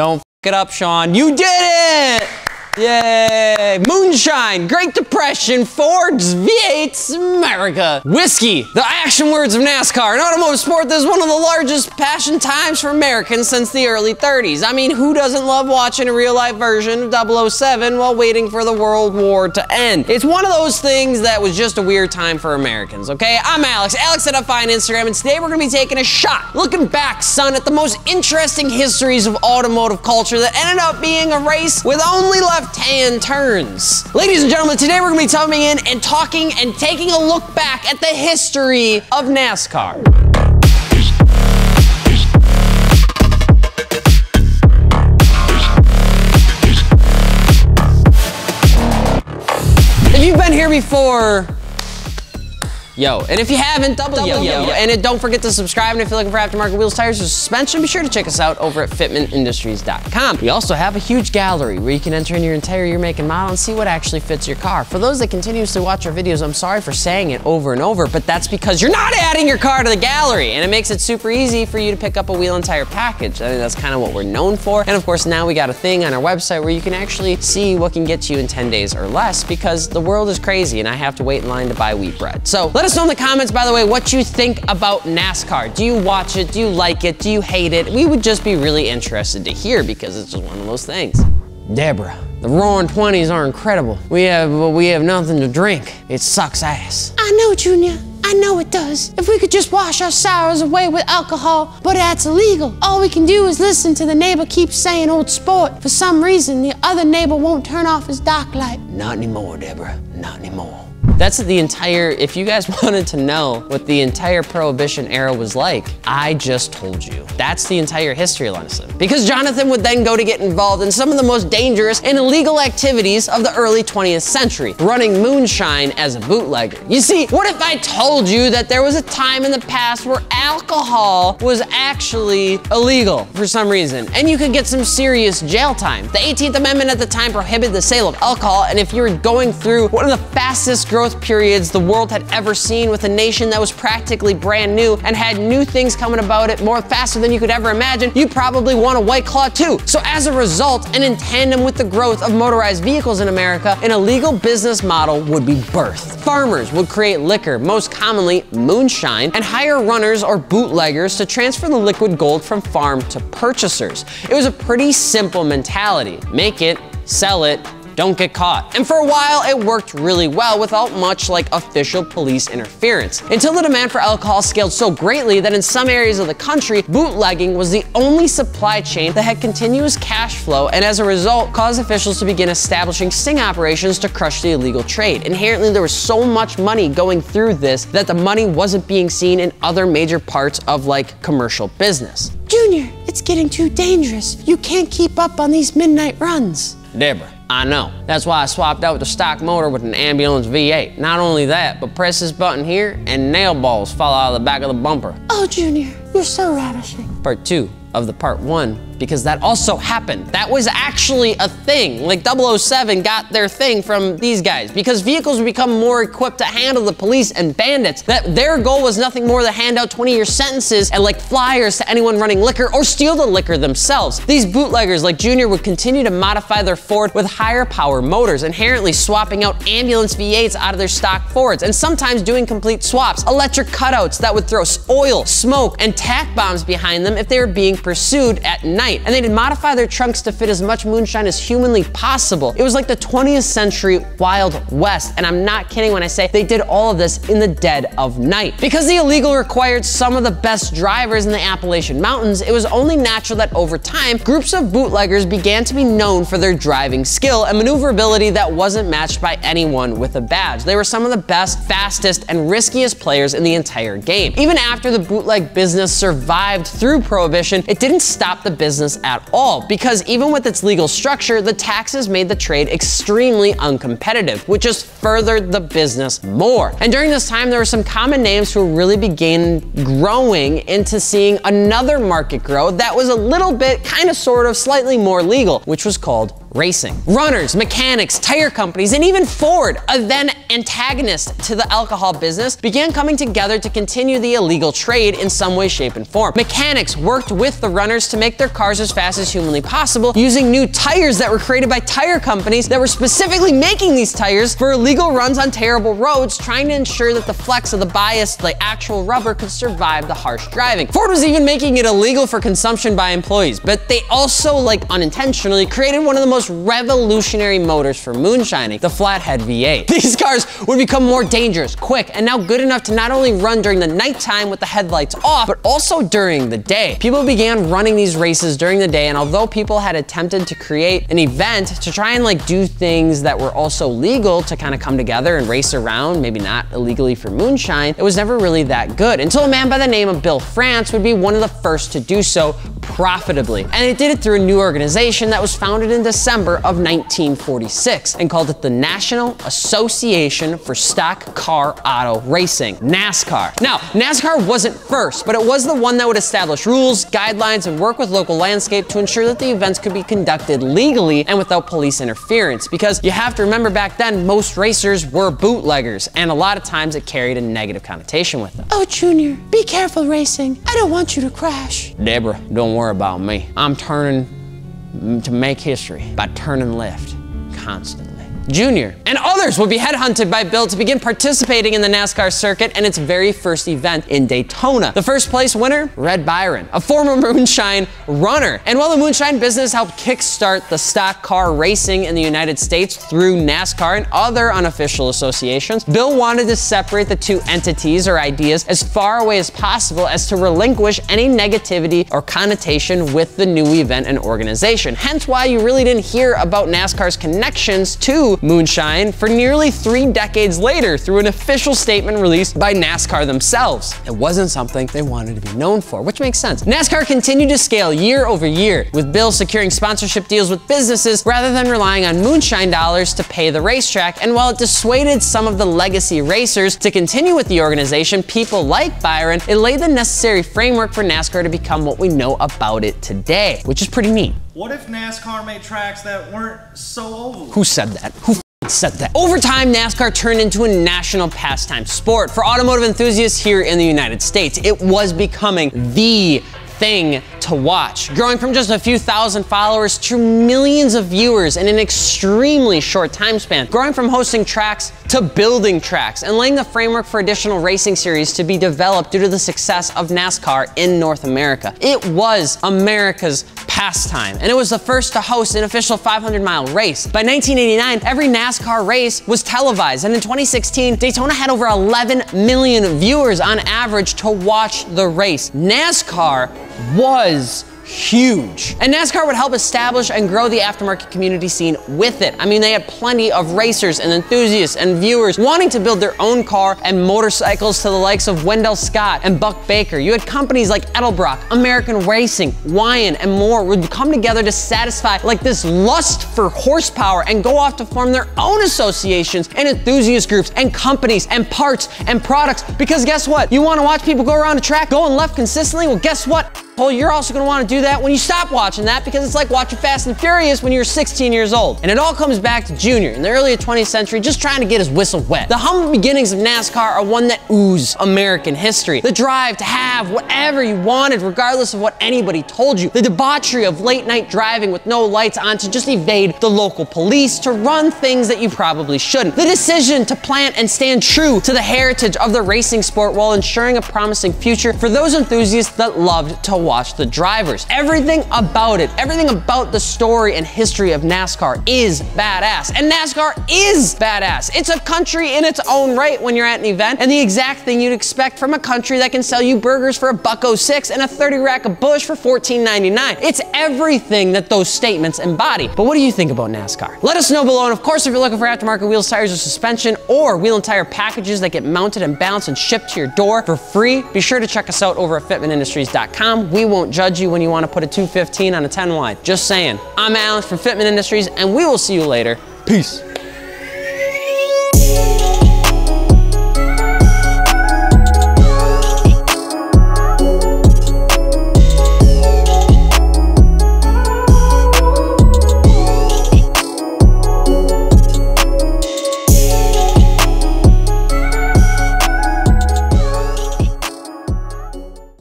Don't f it up, Sean. You did it! Yay! Moonshine, Great Depression, Fords, V8s, America. Whiskey, the action words of NASCAR. An automotive sport that is one of the largest passion times for Americans since the early 30s. I mean, who doesn't love watching a real-life version of 007 while waiting for the World War to end? It's one of those things that was just a weird time for Americans, okay? I'm Alex, AlexFi on Instagram, and today we're gonna be taking a shot, looking back, son, at the most interesting histories of automotive culture that ended up being a race with only left hand turns. Ladies and gentlemen, today we're going to be coming in and talking and taking a look back at the history of NASCAR. If you've been here before, yo. And if you haven't, double yo. And don't forget to subscribe. And if you're looking for aftermarket wheels, tires, or suspension, be sure to check us out over at fitmentindustries.com. We also have a huge gallery where you can enter in your entire year, make, and model, and see what actually fits your car. For those that continuously watch our videos, I'm sorry for saying it over and over, but that's because you're not adding your car to the gallery, and it makes it super easy for you to pick up a wheel and tire package. I mean, that's kind of what we're known for. And of course, now we got a thing on our website where you can actually see what can get you in 10 days or less, because the world is crazy and I have to wait in line to buy wheat bread. So let us know in the comments, by the way, what you think about NASCAR. Do you watch it? Do you like it? Do you hate it? We would just be really interested to hear, because it's just one of those things. Debra, the roaring 20s are incredible. We have nothing to drink. It sucks ass. I know, Junior. I know it does. If we could just wash our sorrows away with alcohol, but that's illegal. All we can do is listen to the neighbor keep saying old sport. For some reason, the other neighbor won't turn off his dock light. Not anymore, Debra. Not anymore. That's the entire, if you guys wanted to know what the entire Prohibition era was like, I just told you. That's the entire history lesson. Because Jonathan would then go to get involved in some of the most dangerous and illegal activities of the early 20th century, running moonshine as a bootlegger. You see, what if I told you that there was a time in the past where alcohol was actually illegal for some reason, and you could get some serious jail time? The 18th Amendment at the time prohibited the sale of alcohol, and if you were going through one of the fastest growth periods the world had ever seen, with a nation that was practically brand new and had new things coming about it more faster than you could ever imagine, you probably want a White Claw too. So as a result, and in tandem with the growth of motorized vehicles in America, an illegal business model would be birthed. Farmers would create liquor, most commonly moonshine, and hire runners or bootleggers to transfer the liquid gold from farm to purchasers. It was a pretty simple mentality. Make it, sell it, don't get caught. And for a while, it worked really well without much like official police interference, until the demand for alcohol scaled so greatly that in some areas of the country, bootlegging was the only supply chain that had continuous cash flow, and as a result, caused officials to begin establishing sting operations to crush the illegal trade. Inherently, there was so much money going through this that the money wasn't being seen in other major parts of like commercial business. Junior, it's getting too dangerous. You can't keep up on these midnight runs. Debra, I know. That's why I swapped out the stock motor with an ambulance V8. Not only that, but press this button here and nail balls fall out of the back of the bumper. Oh, Junior, you're so ravishing. Part 2 of the part 1, because that also happened. That was actually a thing. Like 007 got their thing from these guys, because vehicles would become more equipped to handle the police and bandits, that their goal was nothing more than hand out 20-year sentences and like flyers to anyone running liquor or steal the liquor themselves. These bootleggers like Junior would continue to modify their Ford with higher power motors, inherently swapping out ambulance V8s out of their stock Fords, and sometimes doing complete swaps, electric cutouts that would throw oil, smoke, and tack bombs behind them if they were being pursued at night, and they'd modify their trunks to fit as much moonshine as humanly possible. It was like the 20th century Wild West, and I'm not kidding when I say they did all of this in the dead of night. Because the illegal required some of the best drivers in the Appalachian Mountains, it was only natural that over time, groups of bootleggers began to be known for their driving skill and maneuverability that wasn't matched by anyone with a badge. They were some of the best, fastest, and riskiest players in the entire game. Even after the bootleg business survived through Prohibition, it didn't stop the business at all, because even with its legal structure, the taxes made the trade extremely uncompetitive, which just furthered the business more. And during this time, there were some common names who really began growing into seeing another market grow that was a little bit, kind of, sort of, slightly more legal, which was called racing. Runners, mechanics, tire companies, and even Ford, a then antagonist to the alcohol business, began coming together to continue the illegal trade in some way, shape, and form. Mechanics worked with the runners to make their cars as fast as humanly possible, using new tires that were created by tire companies that were specifically making these tires for illegal runs on terrible roads, trying to ensure that the flex of the biased, like actual rubber, could survive the harsh driving. Ford was even making it illegal for consumption by employees, but they also, like unintentionally, created one of the most revolutionary motors for moonshining, the flathead V8. These cars would become more dangerous, quick, and now good enough to not only run during the nighttime with the headlights off, but also during the day. People began running these races during the day, and although people had attempted to create an event to try and like do things that were also legal to kind of come together and race around, maybe not illegally for moonshine, it was never really that good, until a man by the name of Bill France would be one of the first to do so profitably. And it did it through a new organization that was founded in December of 1946 and called it the National Association for Stock Car Auto Racing, NASCAR. Now, NASCAR wasn't first, but it was the one that would establish rules, guidelines, and work with local landscape to ensure that the events could be conducted legally and without police interference, because you have to remember back then, most racers were bootleggers, and a lot of times it carried a negative connotation with them. Oh, Junior, be careful racing. I don't want you to crash. Debra, don't worry about me. I'm turning to make history by turning left constantly. Junior and others would be headhunted by Bill to begin participating in the NASCAR circuit and its very first event in Daytona. The first place winner, Red Byron, a former moonshine runner. And while the moonshine business helped kickstart the stock car racing in the United States through NASCAR and other unofficial associations, Bill wanted to separate the two entities or ideas as far away as possible as to relinquish any negativity or connotation with the new event and organization. Hence why you really didn't hear about NASCAR's connections to moonshine for nearly 3 decades later through an official statement released by NASCAR themselves. It wasn't something they wanted to be known for, which makes sense. NASCAR continued to scale year over year, with Bill securing sponsorship deals with businesses rather than relying on moonshine dollars to pay the racetrack. And while it dissuaded some of the legacy racers to continue with the organization, people like Byron, it laid the necessary framework for NASCAR to become what we know about it today, which is pretty neat. What if NASCAR made tracks that weren't so oval? Who said that? Who said that? Over time, NASCAR turned into a national pastime sport for automotive enthusiasts here in the United States. It was becoming the thing to watch, growing from just a few thousand followers to millions of viewers in an extremely short time span, growing from hosting tracks to building tracks and laying the framework for additional racing series to be developed due to the success of NASCAR in North America. It was America's pastime, and it was the first to host an official 500-mile race. By 1989, every NASCAR race was televised, and in 2016, Daytona had over 11 million viewers on average to watch the race. NASCAR was huge. And NASCAR would help establish and grow the aftermarket community scene with it. I mean, they had plenty of racers and enthusiasts and viewers wanting to build their own car and motorcycles, to the likes of Wendell Scott and Buck Baker. You had companies like Edelbrock, American Racing, Wyan, and more would come together to satisfy like this lust for horsepower and go off to form their own associations and enthusiast groups and companies and parts and products. Because guess what? You want to watch people go around a track going left consistently? Well, guess what? You're also going to want to do that when you stop watching that, because it's like watching Fast and Furious when you're 16 years old. And it all comes back to Junior in the early 20th century just trying to get his whistle wet. The humble beginnings of NASCAR are one that ooze American history. The drive to have whatever you wanted regardless of what anybody told you. The debauchery of late night driving with no lights on to just evade the local police, to run things that you probably shouldn't. The decision to plant and stand true to the heritage of the racing sport while ensuring a promising future for those enthusiasts that loved to watch the drivers. Everything about it, everything about the story and history of NASCAR is badass. And NASCAR is badass. It's a country in its own right when you're at an event, and the exact thing you'd expect from a country that can sell you burgers for $1.06 and a 30 rack of Bush for $14.99. It's everything that those statements embody. But what do you think about NASCAR? Let us know below, and of course, if you're looking for aftermarket wheels, tires, or suspension, or wheel and tire packages that get mounted and balanced and shipped to your door for free, be sure to check us out over at fitmentindustries.com. We won't judge you when you want to put a 215 on a 10 wide. Just saying. I'm Alex from Fitment Industries, and we will see you later. Peace.